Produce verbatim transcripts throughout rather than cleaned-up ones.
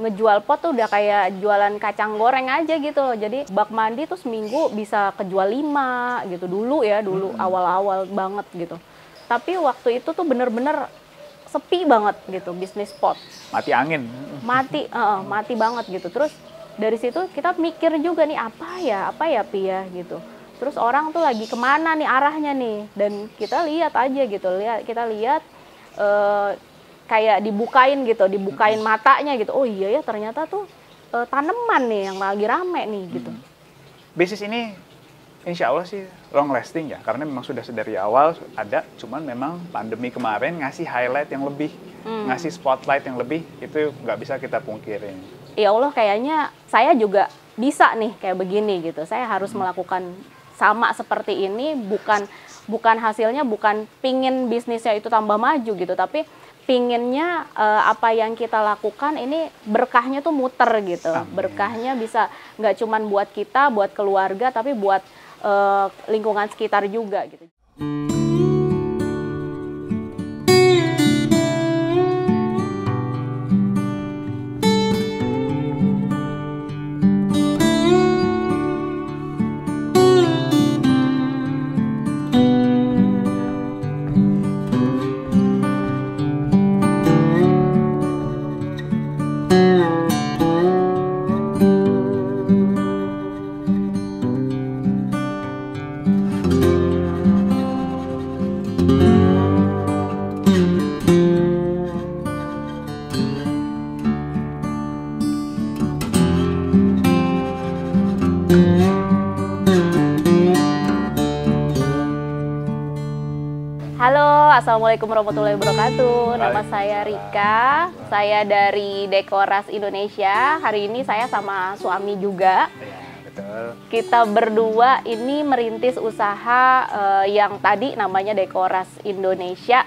ngejual pot tuh udah kayak jualan kacang goreng aja gitu loh. Jadi bak mandi tuh seminggu bisa kejual lima gitu dulu ya, dulu awal-awal hmm. banget gitu. Tapi waktu itu tuh bener-bener sepi banget gitu bisnis pot. Mati angin. Mati, uh, mati banget gitu. Terus dari situ kita mikir juga nih apa ya, apa ya Pia gitu. Terus orang tuh lagi kemana nih arahnya nih. Dan kita lihat aja gitu, lihat kita lihat uh, kayak dibukain gitu, dibukain matanya gitu. Oh iya ya ternyata tuh uh, tanaman nih yang lagi rame nih gitu. Hmm. Bisnis ini insya Allah sih long lasting ya, karena memang sudah dari awal ada, cuman memang pandemi kemarin ngasih highlight yang lebih, hmm. ngasih spotlight yang lebih, itu nggak bisa kita pungkirin. Ya Allah kayaknya saya juga bisa nih kayak begini gitu, saya harus hmm. melakukan sama seperti ini, bukan bukan hasilnya bukan pingin bisnisnya itu tambah maju gitu, tapi pinginnya eh, apa yang kita lakukan ini berkahnya tuh muter gitu, Amin. Berkahnya bisa nggak cuman buat kita, buat keluarga, tapi buat Uh, lingkungan sekitar juga gitu. Assalamualaikum warahmatullahi wabarakatuh. Nama saya Rika, saya dari Decora.Z Indonesia. Hari ini saya sama suami juga. Kita berdua ini merintis usaha uh, yang tadi namanya Decora.Z Indonesia.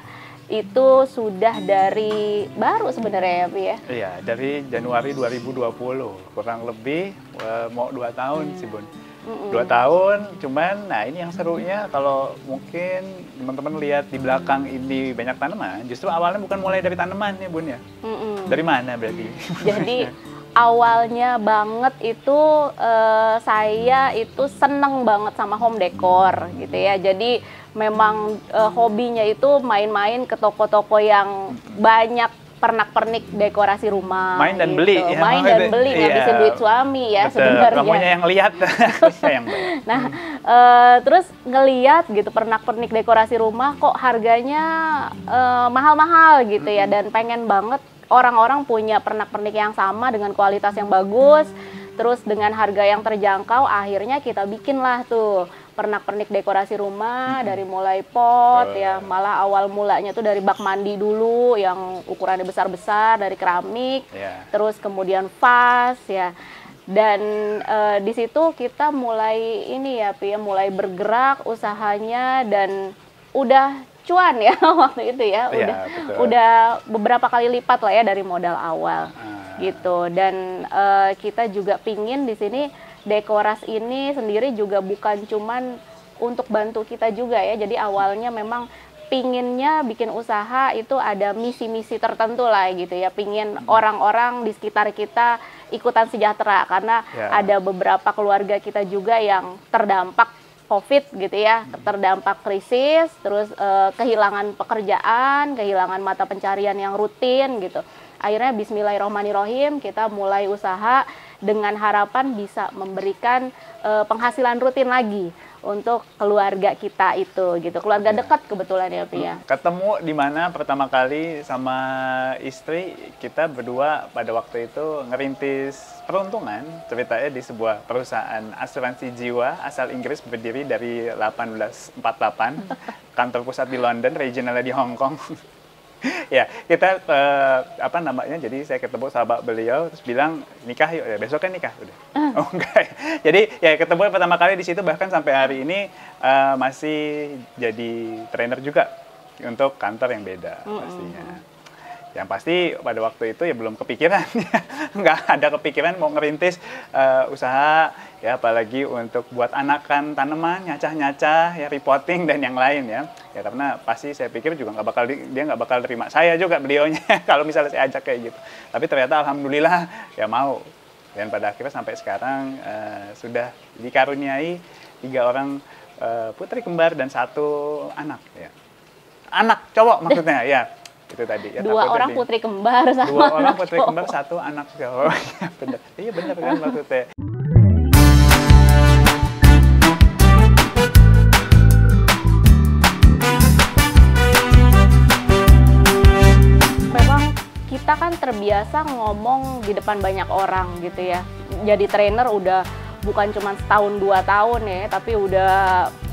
Itu sudah dari baru sebenarnya ya, Bi ya? Iya, dari Januari dua ribu dua puluh. Kurang lebih uh, mau dua tahun hmm. sih, Bun. Dua tahun, cuman nah ini yang serunya kalau mungkin teman-teman lihat di belakang ini banyak tanaman, justru awalnya bukan mulai dari tanaman ya Bun ya? Mm-mm. Dari mana berarti? Jadi awalnya banget itu eh, saya itu seneng banget sama home decor gitu ya, jadi memang eh, hobinya itu main-main ke toko-toko yang banyak pernak-pernik dekorasi rumah, main dan gitu. beli, ya, main dan beli, ya, ngabisin duit suami ya sebenarnya. Kamunya yang lihat, yang beli. Nah, e, terus ngeliat gitu pernak-pernik dekorasi rumah kok harganya mahal-mahal gitu mm-hmm. ya, dan pengen banget orang-orang punya pernak-pernik yang sama dengan kualitas yang bagus, mm-hmm. terus dengan harga yang terjangkau, akhirnya kita bikin lah tuh pernak-pernik dekorasi rumah hmm. dari mulai pot oh. ya, malah awal mulanya tuh dari bak mandi dulu yang ukurannya besar-besar dari keramik yeah. terus kemudian vas ya, dan e, di situ kita mulai ini ya Pia, mulai bergerak usahanya dan udah cuan ya waktu itu ya udah yeah, udah beberapa kali lipat lah ya dari modal awal ah. gitu, dan e, kita juga pingin di sini Decora.Z ini sendiri juga bukan cuman untuk bantu kita juga ya, jadi awalnya memang pinginnya bikin usaha itu ada misi-misi tertentu lah gitu ya, pingin orang-orang di sekitar kita ikutan sejahtera karena ya. Ada beberapa keluarga kita juga yang terdampak COVID gitu ya, terdampak krisis, terus eh, kehilangan pekerjaan, kehilangan mata pencarian yang rutin gitu. Akhirnya bismillahirrohmanirrohim kita mulai usaha dengan harapan bisa memberikan uh, penghasilan rutin lagi untuk keluarga kita itu gitu. Keluarga ya. Dekat kebetulan ya Pia. Ketemu di mana pertama kali sama istri kita berdua pada waktu itu ngerintis peruntungan, ceritanya di sebuah perusahaan asuransi jiwa asal Inggris berdiri dari delapan belas empat puluh delapan, kantor pusat di London, regionalnya di Hong Kong. Ya, kita uh, apa namanya? Jadi saya ketemu sahabat beliau terus bilang nikah yuk, ya besok kan nikah udah. Uh. Oh enggak. Jadi ya ketemu pertama kali di situ, bahkan sampai hari ini uh, masih jadi trainer juga untuk kantor yang beda mm -mm. pastinya. Yang pasti pada waktu itu ya belum kepikiran, nggak ada kepikiran mau ngerintis uh, usaha, ya apalagi untuk buat anakan tanaman, nyacah-nyacah, ya repotting dan yang lain ya. Ya karena pasti saya pikir juga nggak bakal dia nggak bakal terima saya juga beliaunya kalau misalnya saya ajak kayak gitu. Tapi ternyata alhamdulillah ya mau. Dan pada akhirnya sampai sekarang uh, sudah dikaruniai tiga orang uh, putri kembar dan satu anak ya. Anak cowok maksudnya ya. Itu tadi ya, dua orang tadi. Putri kembar sama dua anak orang putri cowok. Kembar satu anak cowok. Bener, iya bener kan maksudnya. Memang kita kan terbiasa ngomong di depan banyak orang gitu ya. Jadi trainer udah bukan cuma setahun dua tahun ya, tapi udah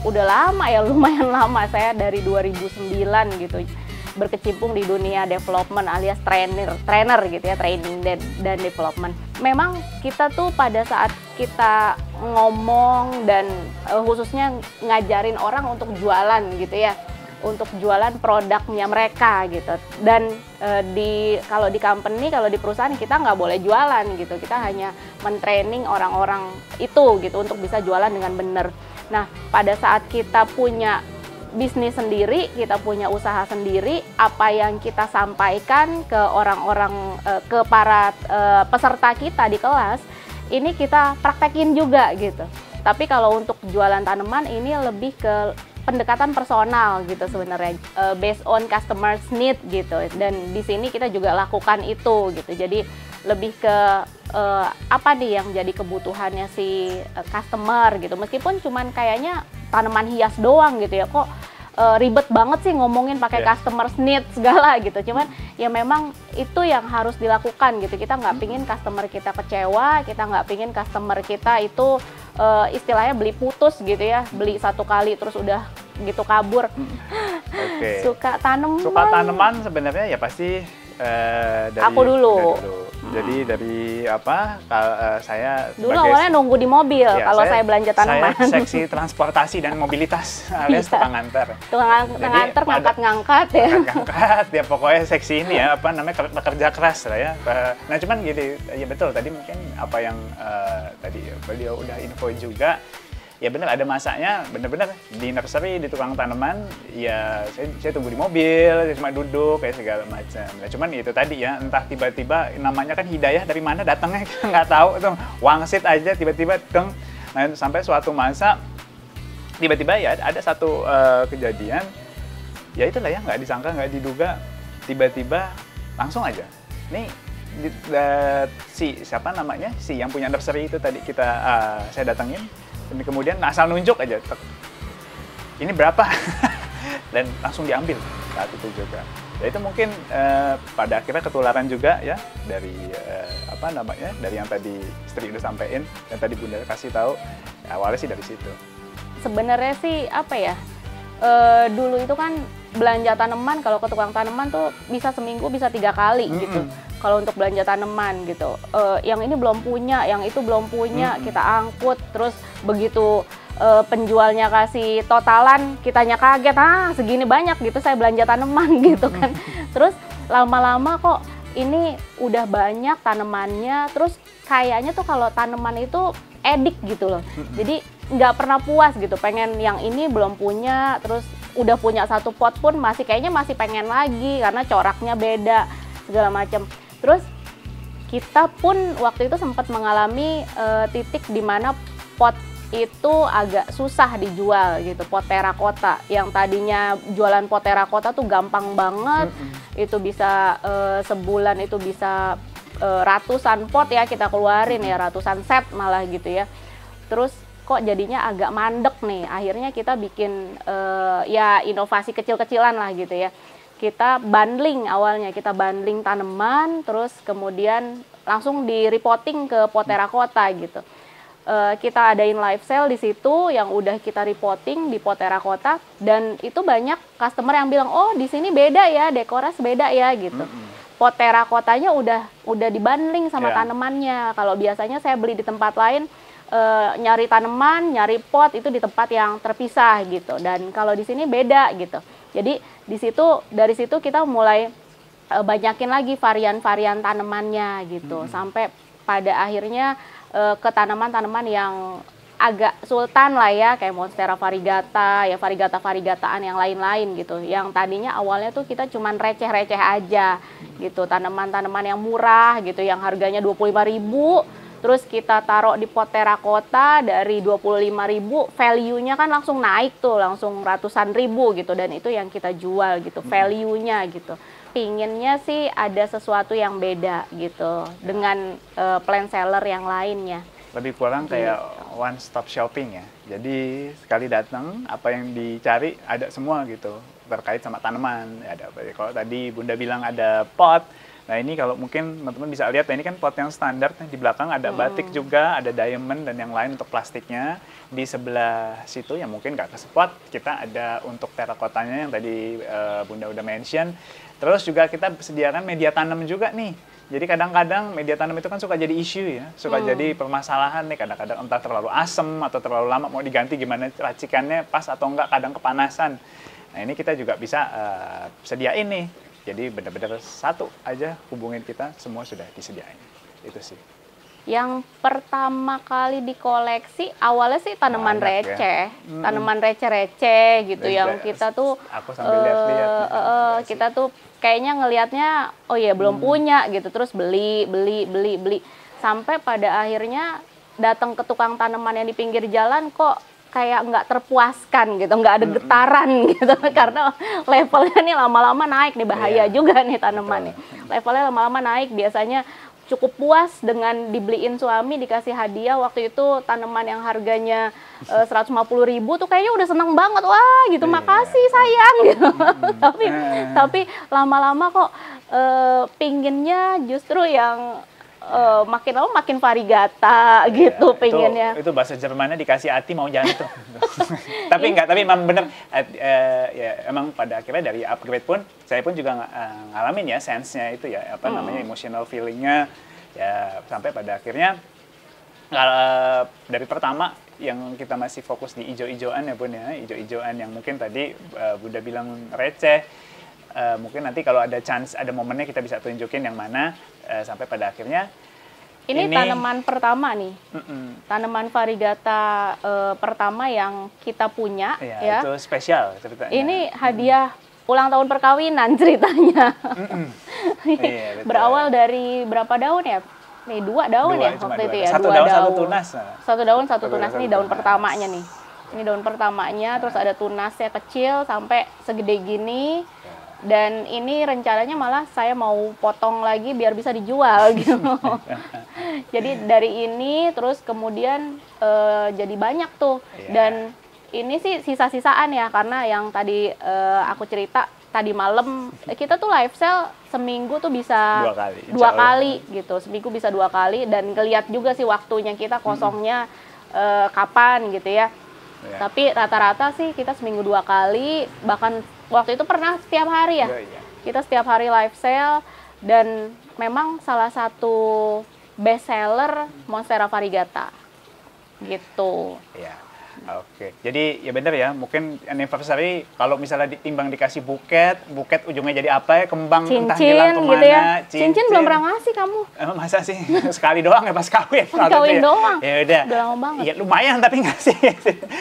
udah lama ya, lumayan lama. Saya dari dua ribu sembilan gitu. Berkecimpung di dunia development alias trainer, trainer gitu ya, training dan, dan development. Memang kita tuh pada saat kita ngomong dan e, khususnya ngajarin orang untuk jualan gitu ya, untuk jualan produknya mereka gitu. Dan e, di kalau di company, kalau di perusahaan kita nggak boleh jualan gitu. Kita hanya mentraining orang-orang itu gitu untuk bisa jualan dengan benar. Nah, pada saat kita punya bisnis sendiri, kita punya usaha sendiri, apa yang kita sampaikan ke orang-orang, ke para peserta kita di kelas, ini kita praktekin juga gitu. Tapi kalau untuk jualan tanaman ini lebih ke pendekatan personal gitu sebenarnya, based on customers need gitu. Dan di sini kita juga lakukan itu gitu. Jadi lebih ke apa nih yang jadi kebutuhannya si customer gitu. Meskipun cuman kayaknya tanaman hias doang gitu ya, kok e, ribet banget sih ngomongin pakai yeah. customer need segala gitu. Cuman ya memang itu yang harus dilakukan gitu. Kita nggak pingin customer kita kecewa, kita nggak pingin customer kita itu e, istilahnya beli putus gitu ya, beli satu kali terus udah gitu kabur. Okay. Suka tanaman. Suka tanaman sebenarnya ya pasti e, dari aku dulu. Dari dulu. Jadi dari apa kalau, uh, saya dulu sebagai, awalnya nunggu di mobil ya, kalau saya, saya belanja tanaman. Saya seksi transportasi dan mobilitas alias tukang antar. Tukang antar ngangkat-ngangkat ya. Ngangkat ya pokoknya seksi ini ya apa namanya bekerja keras lah ya. Nah cuman gini ya betul tadi mungkin apa yang uh, tadi beliau udah info juga. Ya benar ada masanya, benar-benar di nursery, di tukang tanaman, ya saya, saya tunggu di mobil, saya cuma duduk, kayak segala macam. Nah, cuman itu tadi ya, entah tiba-tiba namanya kan hidayah dari mana datangnya kita nggak tahu, tuh wangsit aja tiba-tiba deng. Nah, sampai suatu masa tiba-tiba ya ada satu uh, kejadian, ya itulah ya nggak disangka, nggak diduga, tiba-tiba langsung aja. Nih. Di, uh, si siapa namanya si yang punya nursery itu tadi kita uh, saya datangin, dan kemudian asal nunjuk aja, ini berapa dan langsung diambil saat itu juga. Ya itu mungkin uh, pada akhirnya ketularan juga ya dari uh, apa namanya dari yang tadi istri udah sampein dan tadi bunda kasih tahu ya, awalnya sih dari situ. Sebenarnya sih apa ya uh, dulu itu kan belanja tanaman kalau ke tukang tanaman tuh bisa seminggu bisa tiga kali mm -mm. gitu. Kalau untuk belanja tanaman gitu, uh, yang ini belum punya, yang itu belum punya, mm-hmm. kita angkut, terus begitu uh, penjualnya kasih totalan, kitanya kaget, ah segini banyak gitu saya belanja tanaman gitu kan. Mm-hmm. Terus lama-lama kok ini udah banyak tanamannya, terus kayaknya tuh kalau tanaman itu edik gitu loh. Mm-hmm. Jadi nggak pernah puas gitu, pengen yang ini belum punya, terus udah punya satu pot pun masih kayaknya masih pengen lagi karena coraknya beda, segala macam. Terus kita pun waktu itu sempat mengalami e, titik di mana pot itu agak susah dijual gitu, pot terakota. Yang tadinya jualan pot terakota tuh gampang banget, mm-hmm. itu bisa e, sebulan itu bisa e, ratusan pot ya kita keluarin ya, ratusan set malah gitu ya. Terus kok jadinya agak mandek nih, akhirnya kita bikin e, ya inovasi kecil-kecilan lah gitu ya. Kita bundling awalnya, kita bundling tanaman, terus kemudian langsung di reporting ke pot terakota gitu. E, kita adain live sale di situ yang udah kita reporting di pot terakota, dan itu banyak customer yang bilang, oh di sini beda ya, Decora beda ya gitu. Pot terakotanya udah udah dibundling sama yeah. tanamannya. Kalau biasanya saya beli di tempat lain, e, nyari tanaman, nyari pot itu di tempat yang terpisah gitu. Dan kalau di sini beda gitu. Jadi di situ dari situ kita mulai uh, banyakin lagi varian-varian tanamannya gitu, hmm. sampai pada akhirnya uh, ke tanaman-tanaman yang agak sultan lah ya, kayak Monstera Varigata, ya Varigata-Varigataan yang lain-lain gitu. Yang tadinya awalnya tuh kita cuman receh-receh aja gitu, tanaman-tanaman yang murah gitu, yang harganya dua puluh lima ribu, terus kita taruh di pot terakota dari dua puluh lima ribu, value-nya kan langsung naik tuh, langsung ratusan ribu gitu, dan itu yang kita jual gitu, value-nya gitu. Pinginnya sih ada sesuatu yang beda gitu, dengan uh, plant seller yang lainnya. Lebih kurang kayak one stop shopping ya. Jadi sekali datang apa yang dicari ada semua gitu. Terkait sama tanaman, ada apa? Kalau tadi Bunda bilang ada pot. Nah, ini kalau mungkin teman-teman bisa lihat, nah ini kan pot yang standar, di belakang ada batik juga, ada diamond dan yang lain untuk plastiknya. Di sebelah situ yang mungkin nggak kesepot, kita ada untuk terakotanya yang tadi uh, Bunda udah mention. Terus juga kita sediakan media tanam juga nih. Jadi kadang-kadang media tanam itu kan suka jadi isu ya, suka hmm. jadi permasalahan nih, kadang-kadang entah terlalu asem atau terlalu lama mau diganti, gimana racikannya pas atau enggak, kadang kepanasan. Nah ini kita juga bisa uh, sediain nih, jadi benar-benar satu aja hubungin kita, semua sudah disediain, itu sih. Yang pertama kali di koleksi awalnya sih tanaman oh, receh, ya? hmm. tanaman receh-receh gitu, Rece. yang kita tuh Aku sambil uh, lihat-lihat, uh, uh, kita tuh kayaknya ngelihatnya oh ya belum hmm. punya gitu, terus beli beli beli beli sampai pada akhirnya datang ke tukang tanaman yang di pinggir jalan kok kayak nggak terpuaskan gitu, nggak ada getaran gitu, karena levelnya nih lama-lama naik nih, bahaya yeah. juga nih tanaman nih, levelnya lama-lama naik. Biasanya cukup puas dengan dibeliin suami, dikasih hadiah. Waktu itu tanaman yang harganya uh, seratus lima puluh ribu tuh kayaknya udah seneng banget, wah gitu, makasih sayang gitu. tapi tapi lama-lama kok uh, pinginnya justru yang Uh, makin lama makin varigata gitu, yeah, pengennya. Itu, itu bahasa Jermannya dikasih hati mau jantung. Tapi enggak, tapi memang bener. Uh, uh, ya, emang pada akhirnya dari upgrade pun, saya pun juga uh, ngalamin ya sense-nya itu ya, apa hmm. namanya emotional feeling-nya. Ya, sampai pada akhirnya uh, dari pertama yang kita masih fokus di ijo-ijoan ya Bun ya, ijo-ijoan yang mungkin tadi uh, Bunda bilang receh. Uh, mungkin nanti kalau ada chance, ada momennya kita bisa tunjukin yang mana, uh, sampai pada akhirnya ini, ini... tanaman pertama nih, Mm-mm. tanaman varigata uh, pertama yang kita punya ya, ya. Itu spesial ceritanya. Ini hadiah mm. ulang tahun perkawinan ceritanya. yeah, betul. Berawal dari berapa daun ya? Nih dua daun dua, ya waktu dua. itu ya. Satu dua daun, daun satu tunas. Satu daun satu tunas, nih daun pertamanya nih. Ini daun pertamanya, nah. Terus ada tunasnya kecil sampai segede gini. Dan ini rencananya malah saya mau potong lagi biar bisa dijual gitu. Jadi dari ini terus kemudian e, jadi banyak tuh. Yeah. Dan ini sih sisa-sisaan ya, karena yang tadi e, aku cerita tadi malam kita tuh live sale seminggu tuh bisa dua kali, dua kali gitu. Seminggu bisa dua kali dan kelihat juga sih waktunya kita kosongnya e, kapan gitu ya. Yeah. Tapi rata-rata sih kita seminggu dua kali, bahkan waktu itu pernah setiap hari ya. Yeah, yeah. Kita setiap hari live sale, dan memang salah satu best seller Monstera Varigata gitu. Yeah. Oke, okay. Jadi ya bener ya, mungkin anniversary kalau misalnya ditimbang dikasih buket, buket ujungnya jadi apa ya, kembang cincin, entah hilang kemana. Gitu ya. cincin, cincin belum pernah ngasih kamu. Eh, masa sih? Sekali doang ya pas kawin. Pas kawin ya. doang? Ya udah. Udah lama banget. Ya lumayan tapi ngasih.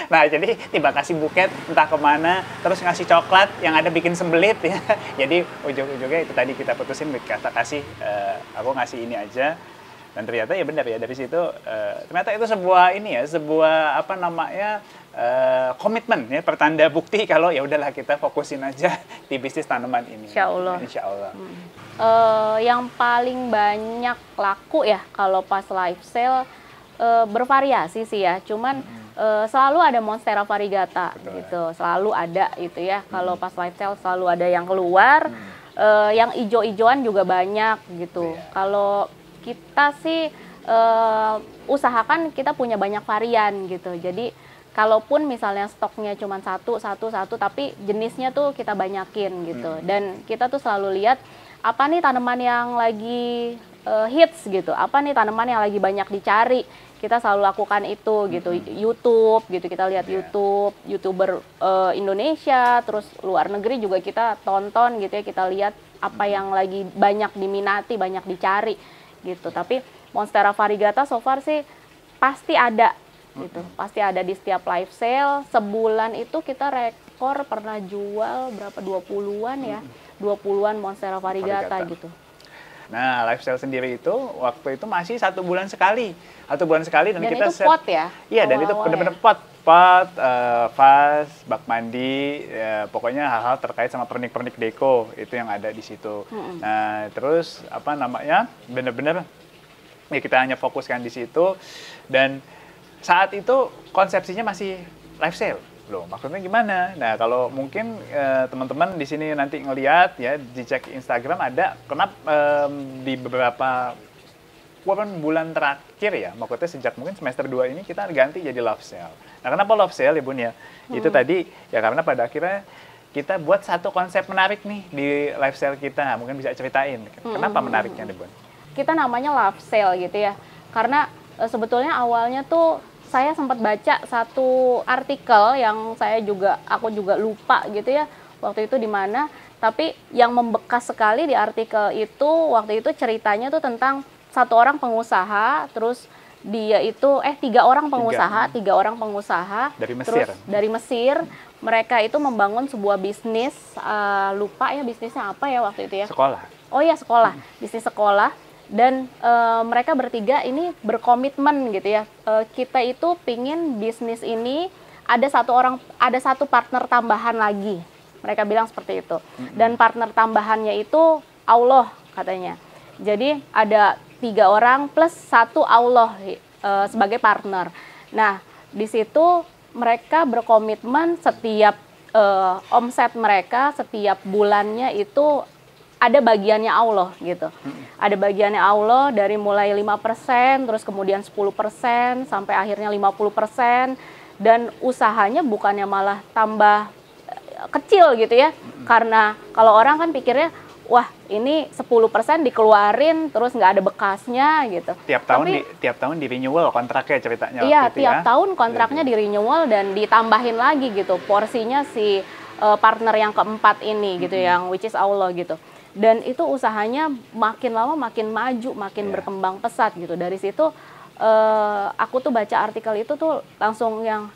Nah jadi tiba kasih buket entah kemana, terus ngasih coklat yang ada bikin sembelit ya. Jadi ujung-ujungnya itu tadi kita putusin, kita kasih, uh, aku ngasih ini aja. Dan ternyata ya benar ya, dari situ uh, ternyata itu sebuah ini ya, sebuah apa namanya uh, komitmen ya, pertanda bukti kalau ya udahlah kita fokusin aja di bisnis tanaman ini. Insya Allah. Insya Allah. Hmm. Uh, yang paling banyak laku ya kalau pas live sale uh, bervariasi sih ya, cuman hmm. uh, selalu ada Monstera Varigata. Betul, gitu, ya. Selalu ada gitu ya. Hmm. Kalau pas live sale selalu ada yang keluar, hmm. uh, yang ijo-ijoan juga banyak gitu. Yeah. Kalau kita sih uh, usahakan kita punya banyak varian gitu. Jadi kalaupun misalnya stoknya cuma satu, satu, satu, tapi jenisnya tuh kita banyakin gitu. Hmm. Dan kita tuh selalu lihat apa nih tanaman yang lagi uh, hits gitu, apa nih tanaman yang lagi banyak dicari. Kita selalu lakukan itu gitu, hmm. YouTube gitu, kita lihat yeah. YouTube, YouTuber uh, Indonesia, terus luar negeri juga kita tonton gitu ya, kita lihat apa hmm. yang lagi banyak diminati, banyak dicari gitu. Tapi Monstera Varigata so far sih pasti ada gitu, hmm. pasti ada di setiap live sale. Sebulan itu kita rekor pernah jual berapa, dua puluhan ya, dua puluhan Monstera Varigata, Varigata gitu. Nah, live sale sendiri itu waktu itu masih satu bulan sekali, satu bulan sekali dan, dan kita itu set, pot ya? Iya, dan itu benar-benar ya? pot, pot, uh, vas, bak mandi, ya, pokoknya hal-hal terkait sama pernik-pernik deko itu yang ada di situ. Hmm. Nah, terus apa namanya? Benar-benar ya kita hanya fokuskan di situ dan saat itu konsepsinya masih live sale. Loh, maksudnya gimana? Nah, kalau mungkin teman-teman eh, di sini nanti ngelihat ya, dicek Instagram ada, kenapa eh, di beberapa bulan terakhir ya, maksudnya sejak mungkin semester dua ini kita ganti jadi love sale. Nah, kenapa love sale ya, Bun ya? Hmm. Itu tadi ya karena pada akhirnya kita buat satu konsep menarik nih di live sale kita. Mungkin bisa ceritain kenapa hmm. menariknya nih, Bun? Kita namanya love sale gitu ya. Karena eh, sebetulnya awalnya tuh saya sempat baca satu artikel yang saya juga, aku juga lupa gitu ya waktu itu di mana. Tapi yang membekas sekali di artikel itu waktu itu ceritanya tuh tentang satu orang pengusaha, terus dia itu eh tiga orang pengusaha, tiga, tiga orang pengusaha dari Mesir. Terus dari Mesir mereka itu membangun sebuah bisnis, uh, lupa ya bisnisnya apa ya waktu itu ya. Sekolah. Oh iya sekolah, hmm. bisnis sekolah. Dan e, mereka bertiga ini berkomitmen gitu ya, e, kita itu pingin bisnis ini ada satu orang, ada satu partner tambahan lagi, mereka bilang seperti itu. Dan partner tambahannya itu Allah katanya. Jadi ada tiga orang plus satu Allah e, sebagai partner. Nah di situ mereka berkomitmen setiap e, omset mereka setiap bulannya itu ada bagiannya Allah gitu. Ada bagiannya Allah dari mulai lima persen, terus kemudian sepuluh persen, sampai akhirnya lima puluh persen. Dan usahanya bukannya malah tambah kecil gitu ya. Karena kalau orang kan pikirnya, wah ini sepuluh persen dikeluarin, terus nggak ada bekasnya gitu. Tiap tahun, Tapi, di, tiap tahun di renewal kontraknya ceritanya. Iya, gitu tiap ya. tahun kontraknya di renewal dan ditambahin lagi gitu. Porsinya si uh, partner yang keempat ini gitu, mm-hmm. yang which is Allah gitu. Dan itu usahanya makin lama makin maju, makin yeah. berkembang pesat gitu. Dari situ eh, aku tuh baca artikel itu tuh langsung yang,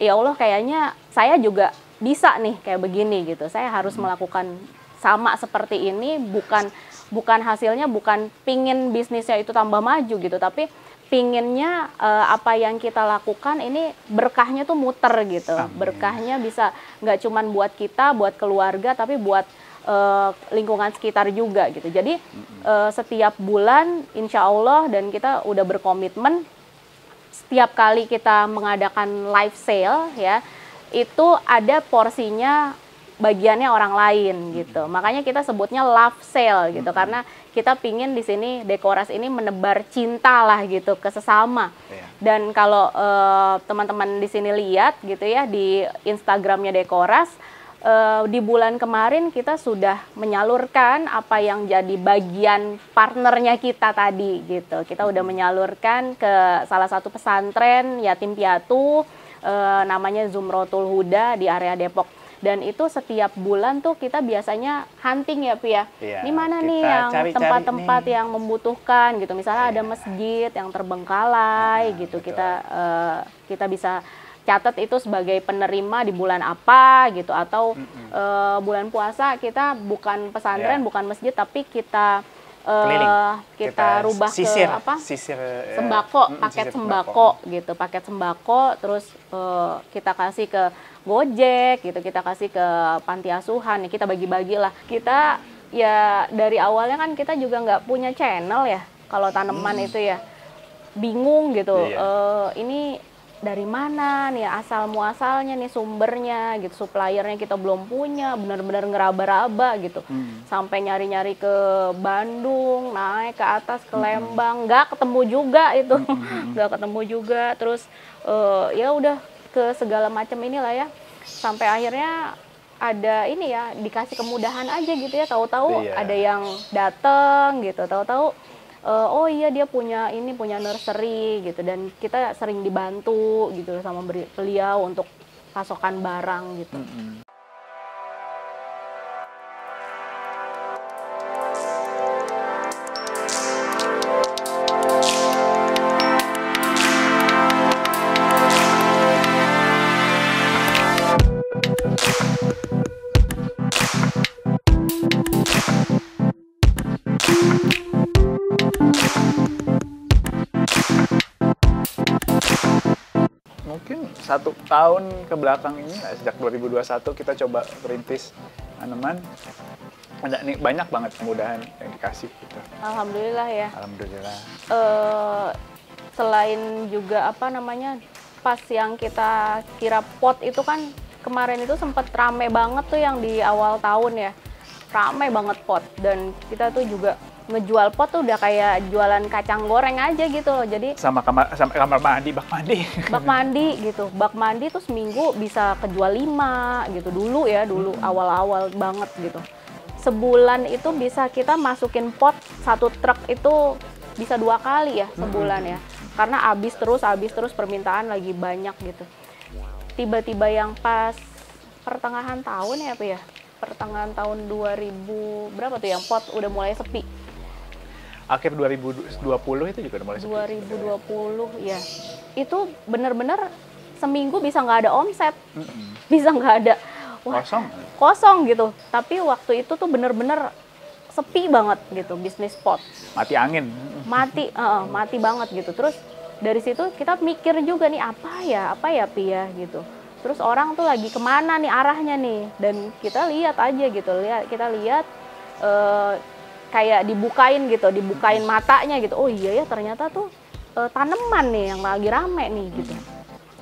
ya Allah kayaknya saya juga bisa nih kayak begini gitu. Saya harus melakukan sama seperti ini, bukan bukan hasilnya bukan pingin bisnisnya itu tambah maju gitu. Tapi pinginnya eh, apa yang kita lakukan ini berkahnya tuh muter gitu. Amin. Berkahnya bisa nggak cuman buat kita, buat keluarga, tapi buat Uh, lingkungan sekitar juga gitu. Jadi uh, setiap bulan insya Allah, dan kita udah berkomitmen setiap kali kita mengadakan live sale ya, itu ada porsinya bagiannya orang lain gitu. Makanya kita sebutnya love sale gitu, hmm. karena kita pingin di sini Dekoras ini menebar cinta lah gitu ke sesama. Yeah. Dan kalau uh, teman-teman di sini lihat gitu ya di Instagramnya Dekoras, Uh, di bulan kemarin kita sudah menyalurkan apa yang jadi bagian partnernya kita tadi gitu. Kita udah menyalurkan ke salah satu pesantren yatim piatu, uh, namanya Zumrotul Huda di area Depok. Dan itu setiap bulan tuh kita biasanya hunting ya Pia. Ini ya, mana nih yang tempat-tempat yang membutuhkan gitu. Misalnya ya. ada masjid yang terbengkalai ya, gitu. Betul. Kita uh, kita bisa catat itu sebagai penerima di bulan apa gitu, atau mm -hmm. uh, bulan puasa kita bukan pesantren, yeah. bukan masjid, tapi kita uh, kita, kita rubah sisir, ke apa sisir, sembako, mm, paket sisir sembako, sembako gitu, paket sembako, terus uh, kita kasih ke Gojek gitu, kita kasih ke panti asuhan, kita bagi-bagilah. Kita ya dari awalnya kan kita juga nggak punya channel ya kalau tanaman, mm. itu ya bingung gitu, yeah. uh, ini dari mana nih asal muasalnya nih, sumbernya gitu, suppliernya kita belum punya, benar-benar ngeraba-raba gitu, hmm. sampai nyari-nyari ke Bandung, naik ke atas ke Lembang, nggak hmm. ketemu juga itu, nggak hmm. ketemu juga, terus uh, ya udah ke segala macam inilah ya, sampai akhirnya ada ini ya, dikasih kemudahan aja gitu ya, tahu-tahu yeah. ada yang dateng gitu, tahu-tahu Uh, oh iya dia punya ini, punya nursery gitu, dan kita sering dibantu gitu sama beliau untuk pasokan barang gitu. Mm-hmm. satu tahun ke belakang ini, nah, sejak dua ribu dua puluh satu kita coba merintis tanaman. Ada nih banyak banget kemudahan yang dikasih gitu. Alhamdulillah ya. Alhamdulillah. Uh, selain juga apa namanya, pas yang kita kira pot itu kan kemarin itu sempet rame banget tuh yang di awal tahun ya. Rame banget pot, dan kita tuh juga ngejual pot tuh udah kayak jualan kacang goreng aja gitu loh. Jadi sama kamar, sama kamar mandi, bak mandi. Bak mandi gitu. Bak mandi tuh seminggu bisa kejual lima gitu dulu ya, dulu awal-awal hmm. banget gitu. Sebulan itu bisa kita masukin pot satu truk itu bisa dua kali ya sebulan ya, karena habis terus habis terus permintaan lagi banyak gitu. Tiba-tiba yang pas pertengahan tahun ya apa ya, pertengahan tahun dua ribu berapa tuh yang pot udah mulai sepi. Akhir dua ribu dua puluh itu juga udah mulai sepi. dua ribu dua puluh ya, itu bener-bener seminggu bisa nggak ada omset, mm-hmm. bisa nggak ada. Wah, kosong kosong gitu, tapi waktu itu tuh bener-bener sepi banget gitu, bisnis pot mati angin, mati uh, mati banget gitu. Terus dari situ kita mikir juga nih, apa ya apa ya Pia gitu, terus orang tuh lagi kemana nih arahnya nih, dan kita lihat aja gitu, lihat kita lihat uh, kayak dibukain gitu, dibukain matanya gitu, oh iya ya ternyata tuh uh, tanaman nih yang lagi rame nih gitu.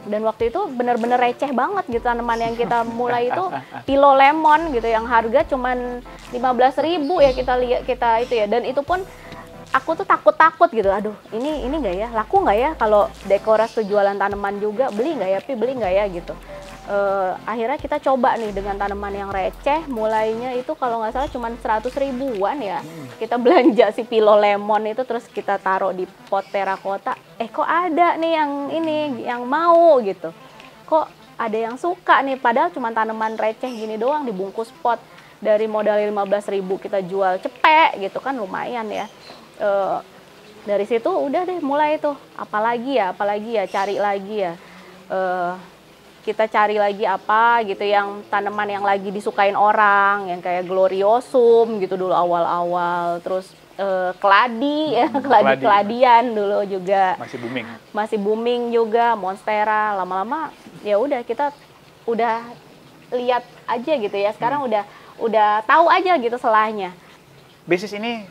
Dan waktu itu bener-bener receh banget gitu, tanaman yang kita mulai itu pilo lemon gitu, yang harga cuman lima belas ribu ya kita lihat kita itu ya. Dan itu pun aku tuh takut-takut gitu, aduh ini ini nggak ya, laku nggak ya kalau Dekoras tuh jualan tanaman juga, beli nggak ya Pi, beli nggak ya gitu. E, akhirnya kita coba nih dengan tanaman yang receh, mulainya itu kalau nggak salah cuman seratus ribuan ya, kita belanja si pilo lemon itu, terus kita taruh di pot terakota. Eh kok ada nih yang ini yang mau gitu, kok ada yang suka nih, padahal cuman tanaman receh gini doang dibungkus pot. Dari modal lima belas ribu kita jual cepek gitu kan, lumayan ya. E, dari situ udah deh mulai tuh, apalagi ya apalagi ya cari lagi ya, e, kita cari lagi apa gitu yang tanaman yang lagi disukain orang, yang kayak gloriosum gitu dulu awal-awal, terus eh, keladi ya, keladi-keladian dulu juga masih booming masih booming juga, monstera. Lama-lama ya udah kita udah lihat aja gitu ya, sekarang hmm. udah udah tahu aja gitu selahnya. Bisnis ini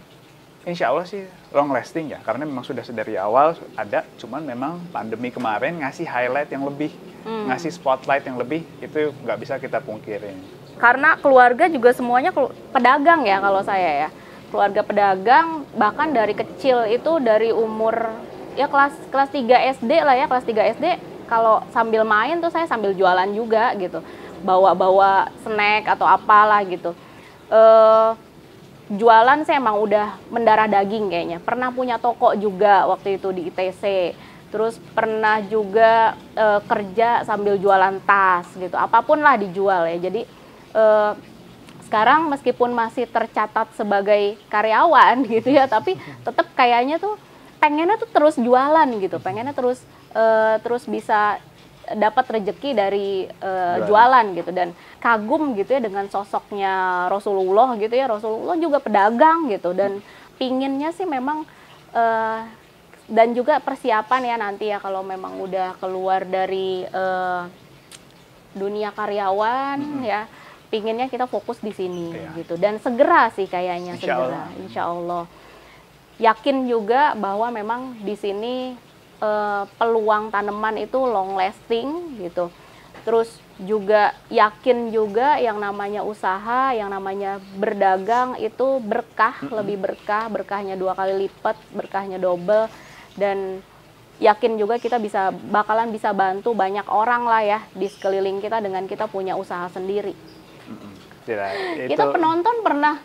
insya Allah sih long lasting ya, karena memang sudah dari awal ada, cuman memang pandemi kemarin ngasih highlight yang lebih, hmm. ngasih spotlight yang lebih, itu nggak bisa kita pungkirin. Karena keluarga juga semuanya pedagang ya kalau saya ya, keluarga pedagang, bahkan dari kecil itu dari umur ya kelas kelas tiga S D lah ya, kelas tiga S D kalau sambil main tuh saya sambil jualan juga gitu, bawa-bawa snack atau apalah gitu. Uh, Jualan saya emang udah mendarah daging kayaknya. Pernah punya toko juga waktu itu di I T C. Terus pernah juga e, kerja sambil jualan tas gitu. Apapun lah dijual ya. Jadi e, sekarang meskipun masih tercatat sebagai karyawan gitu ya, tapi tetap kayaknya tuh pengennya tuh terus jualan gitu. Pengennya terus e, terus bisa dapat rejeki dari uh, jualan gitu, dan kagum gitu ya dengan sosoknya Rasulullah gitu ya. Rasulullah juga pedagang gitu, dan pinginnya sih memang uh, dan juga persiapan ya nanti ya kalau memang udah keluar dari uh, dunia karyawan mm-hmm. ya, pinginnya kita fokus di sini yeah. gitu, dan segera sih kayaknya insya segera Allah. Insya Allah yakin juga bahwa memang di sini Uh, peluang tanaman itu long lasting gitu. Terus juga yakin juga yang namanya usaha, yang namanya berdagang itu berkah, mm-hmm. lebih berkah, berkahnya dua kali lipat, berkahnya double. Dan yakin juga kita bisa bakalan bisa bantu banyak orang lah ya di sekeliling kita dengan kita punya usaha sendiri. Mm-hmm. Tidak, itu... Kita penonton pernah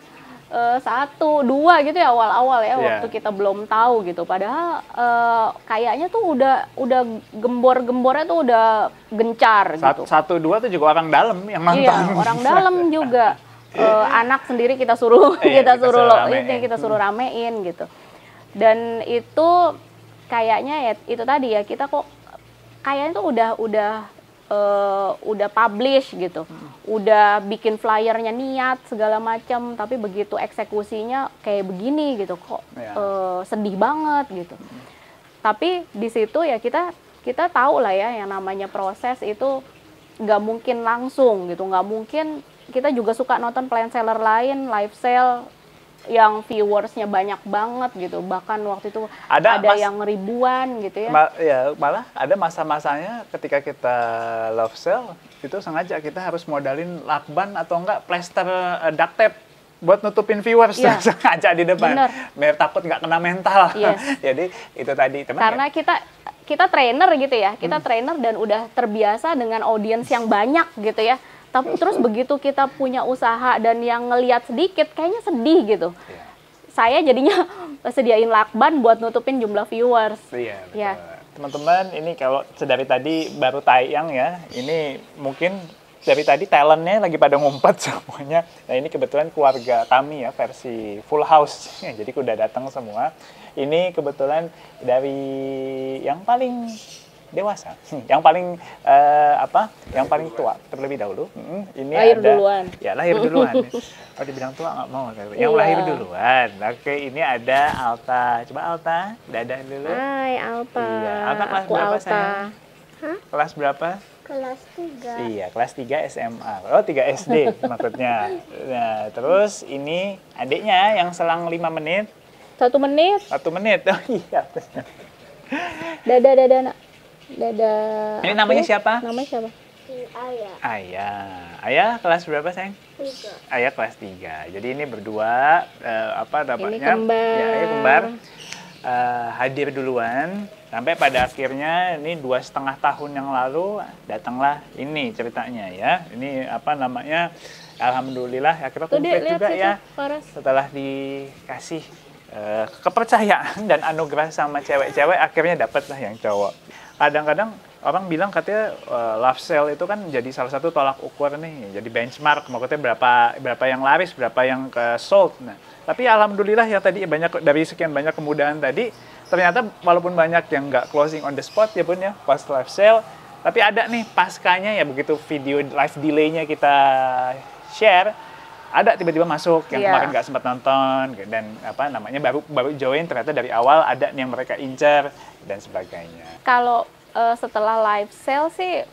Uh, satu, dua gitu ya awal-awal ya, yeah. waktu kita belum tahu gitu. Padahal uh, kayaknya tuh udah udah gembor-gembornya tuh udah gencar satu, gitu. Satu, dua tuh juga orang dalam yang nonton. Iya, orang dalam juga. uh, anak sendiri kita suruh, yeah, kita, kita suruh lo, ini kita suruh ramein gitu. Dan itu kayaknya ya itu tadi ya, kita kok kayaknya tuh udah udah Uh, udah publish gitu, udah bikin flyernya niat segala macam, tapi begitu eksekusinya kayak begini gitu kok ya. uh, sedih banget gitu. Tapi di situ ya kita kita tahu lah ya yang namanya proses itu nggak mungkin langsung gitu, nggak mungkin. Kita juga suka nonton plant seller lain, live sale yang viewersnya banyak banget gitu, bahkan waktu itu ada, ada mas, yang ribuan gitu ya. Ma ya malah ada masa-masanya ketika kita live sale itu sengaja kita harus modalin lakban atau enggak plester uh, duct tape buat nutupin viewers ya, sengaja di depan, biar takut nggak kena mental. Yes. Jadi itu tadi teman. Karena ya? kita kita trainer gitu ya, kita hmm. trainer dan udah terbiasa dengan audiens yang banyak gitu ya. Tapi terus begitu kita punya usaha dan yang ngelihat sedikit, kayaknya sedih gitu. Ya. Saya jadinya sediain lakban buat nutupin jumlah viewers. Iya. Ya. Teman-teman, ini kalau dari tadi baru tayang ya, ini mungkin dari tadi talentnya lagi pada ngumpet semuanya. Nah ini kebetulan keluarga kami ya versi full house, jadi udah datang semua. Ini kebetulan dari yang paling dewasa, yang paling uh, apa? Lahir yang paling duluan. tua terlebih dahulu. Hmm, ini lahir ada, duluan. Ya lahir duluan. Kalau dibilang tua nggak mau. Yang iya. lahir duluan. Oke, ini ada Alta. Coba Alta, dadah dulu. Hai Alta. Iya. Alta kelas Aku berapa Alta. sayang? Hah? Kelas berapa? Kelas tiga. Iya, kelas tiga S M A. Oh, tiga S D maksudnya. Nah, terus ini adiknya yang selang lima menit. Satu menit. Satu menit. Oh iya. Dadah dadah nak. Dadah. Ini namanya aku, siapa? Namanya siapa? Ayah. Ayah. Ayah kelas berapa sayang? Tiga. Ayah kelas tiga. Jadi ini berdua uh, apa dapatnya? Ini kembar. Ya, ini kembar. Uh, hadir duluan. Sampai pada akhirnya ini dua setengah tahun yang lalu datanglah ini ceritanya ya. Ini apa namanya? Alhamdulillah akhirnya komplit juga situ, ya. Paras. Setelah dikasih uh, kepercayaan dan anugerah sama cewek-cewek akhirnya dapatlah yang cowok. Kadang-kadang orang bilang katanya uh, love sale itu kan jadi salah satu tolak ukur nih, jadi benchmark maksudnya berapa berapa yang laris, berapa yang ke sold. Nah, tapi alhamdulillah ya tadi banyak dari sekian banyak kemudahan tadi ternyata walaupun banyak yang nggak closing on the spot ya pun ya pas live sale, tapi ada nih paskanya ya begitu video live delay-nya kita share. Ada tiba-tiba masuk yang yeah. kemarin nggak sempat nonton dan apa namanya baru baru join ternyata dari awal ada yang mereka incer dan sebagainya. Kalau uh, setelah live sale sih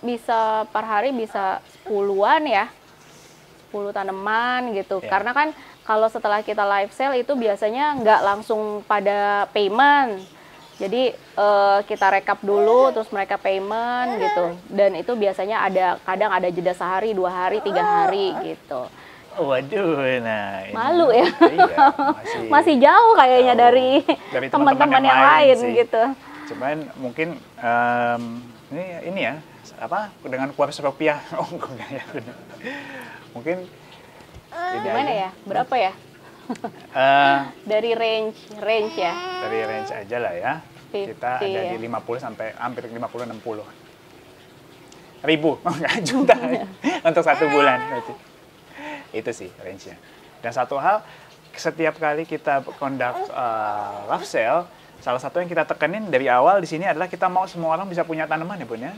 bisa per hari bisa sepuluhan ya, sepuluh tanaman gitu. Yeah. Karena kan kalau setelah kita live sale itu biasanya nggak langsung pada payment. Jadi uh, kita rekap dulu terus mereka payment gitu. Dan itu biasanya ada kadang ada jeda sehari, dua hari, tiga hari gitu. Waduh, nah ini malu ya, iya, masih, masih jauh kayaknya jauh. dari, dari teman-teman yang, yang lain sih. gitu. Cuman mungkin um, ini ini ya apa dengan kuarsa rupiah, oh enggak ya benar. Mungkin gimana ya, berapa ya? Uh, dari range range ya. Dari range aja lah ya. lima puluh, kita ada ya. Di lima puluh sampai hampir lima puluh enam puluh ribu, oh, enggak juta untuk satu bulan berarti. Itu sih range-nya. Dan satu hal, setiap kali kita conduct uh, love sale, salah satu yang kita tekenin dari awal di sini adalah kita mau semua orang bisa punya tanaman ya Bun ya?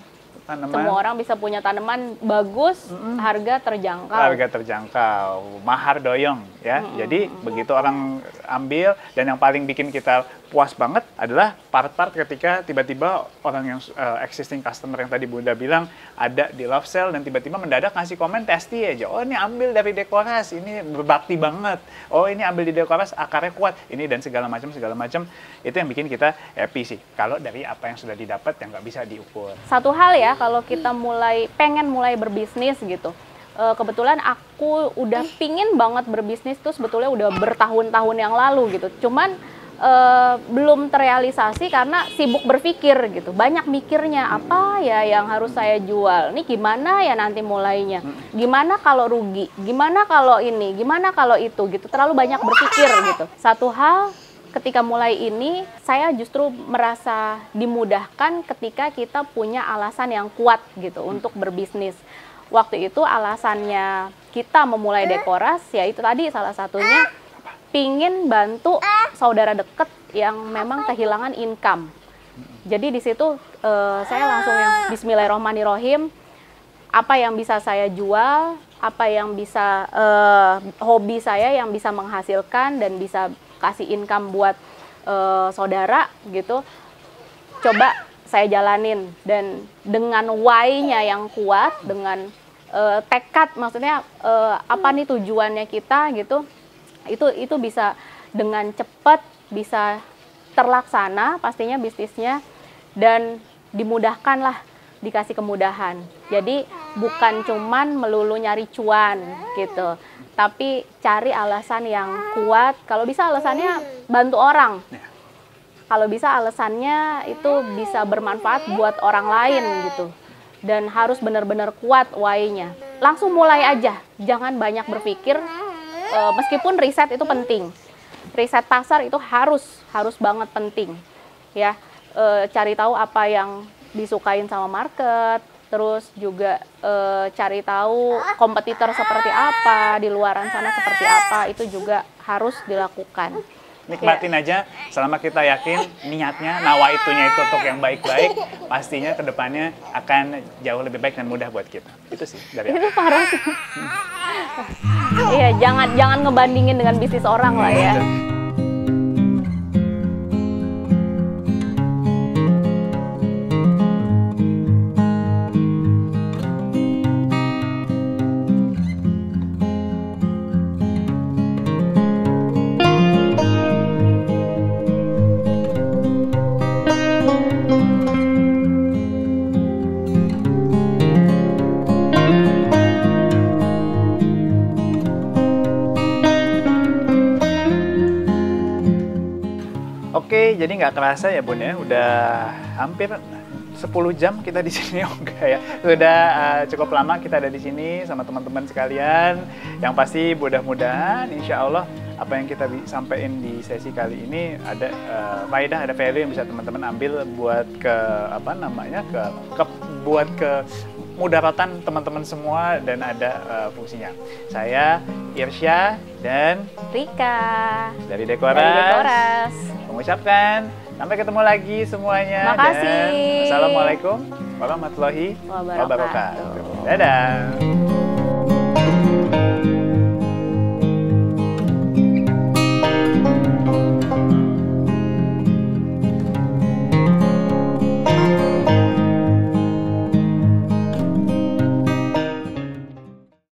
Tanaman. Semua orang bisa punya tanaman bagus, mm-hmm. harga terjangkau. Harga terjangkau, mahar doyong ya. Mm-hmm. Jadi begitu orang ambil dan yang paling bikin kita puas banget adalah part-part ketika tiba-tiba orang yang uh, existing customer yang tadi Bunda bilang ada di love sale dan tiba-tiba mendadak ngasih komen testi aja. Oh ini ambil dari Dekoras, ini berbakti banget. Oh ini ambil di Dekoras, akarnya kuat. Ini dan segala macam segala macam itu yang bikin kita happy sih. Kalau dari apa yang sudah didapat yang nggak bisa diukur. Satu hal ya. Kalau kita mulai pengen mulai berbisnis gitu, e, kebetulan aku udah pingin banget berbisnis tuh sebetulnya udah bertahun-tahun yang lalu gitu. Cuman e, belum terrealisasi karena sibuk berpikir gitu, banyak mikirnya apa ya yang harus saya jual, ini gimana ya nanti mulainya, gimana kalau rugi, gimana kalau ini, gimana kalau itu gitu. Terlalu banyak berpikir gitu. Satu hal. Ketika mulai ini, saya justru merasa dimudahkan ketika kita punya alasan yang kuat gitu untuk berbisnis. Waktu itu alasannya kita memulai Dekoras, ya itu tadi salah satunya pingin bantu saudara deket yang memang kehilangan income. Jadi di situ eh, saya langsung yang Bismillahirrohmanirrohim, apa yang bisa saya jual, apa yang bisa eh, hobi saya yang bisa menghasilkan dan bisa kasih income buat uh, saudara gitu, coba saya jalanin, dan dengan why-nya yang kuat, dengan uh, tekad, maksudnya uh, apa nih tujuannya kita gitu, itu itu bisa dengan cepat bisa terlaksana pastinya bisnisnya, dan dimudahkan lah, dikasih kemudahan. Jadi bukan cuman melulu nyari cuan gitu, tapi cari alasan yang kuat. Kalau bisa alasannya bantu orang, kalau bisa alasannya itu bisa bermanfaat buat orang lain gitu. Dan harus benar-benar kuat why-nya. Langsung mulai aja, jangan banyak berpikir, e, meskipun riset itu penting. Riset pasar itu harus, harus banget penting. Ya, e, cari tahu apa yang disukain sama market, terus juga e, cari tahu kompetitor seperti apa, di luaran sana seperti apa, itu juga harus dilakukan. Nikmatin ya aja, selama kita yakin niatnya, nawaitunya itu untuk yang baik-baik, pastinya kedepannya akan jauh lebih baik dan mudah buat kita. Itu sih dari itu parah sih. Iya, jangan jangan ngebandingin dengan bisnis orang lah ya. Oke, jadi nggak kerasa ya Bun ya, udah hampir sepuluh jam kita di sini. Oke ya, sudah uh, cukup lama kita ada di sini sama teman-teman sekalian. Yang pasti mudah-mudahan, insya Allah apa yang kita sampaikan di sesi kali ini ada uh, faedah, ada value yang bisa teman-teman ambil buat ke apa namanya ke, ke buat ke mudaratan teman-teman semua, dan ada uh, fungsinya. Saya Irsya dan Rika dari Decora.Z mengucapkan sampai ketemu lagi semuanya. Makasih. Dan assalamualaikum warahmatullahi wabarakatuh. Dadah.